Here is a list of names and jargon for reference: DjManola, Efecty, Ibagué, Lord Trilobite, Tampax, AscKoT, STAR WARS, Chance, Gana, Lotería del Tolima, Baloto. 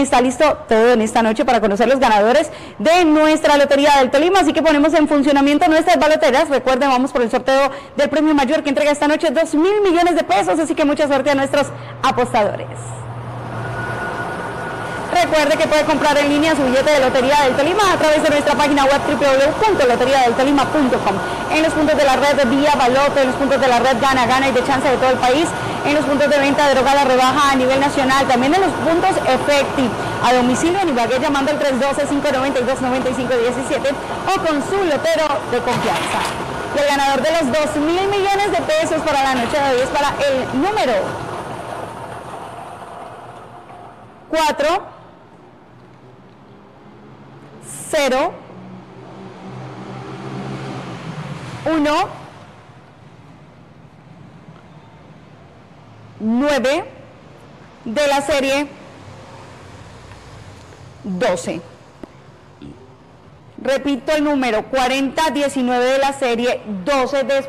Kevin, está listo todo en esta noche para conocer los ganadores de nuestra Lotería del Tolima, así que ponemos en funcionamiento nuestras baloteras. Recuerden, vamos por el sorteo del premio mayor que entrega esta noche 2.000 millones de pesos, así que mucha suerte a nuestros apostadores. Recuerde que puede comprar en línea su billete de Lotería del Tolima a través de nuestra página web www.loteriadeltolima.com, en los puntos de la red de Vía Baloto, en los puntos de la red Gana, y de Chance de todo el país, en los puntos de venta de droga a la rebaja a nivel nacional, también en los puntos Efecty a domicilio en Ibagué llamando al 312-592-9517 o con su lotero de confianza. El ganador de los 2.000 millones de pesos para la noche de hoy es para el número 4-0-1-9 de la serie 12. Repito el número 4019 de la serie 12 de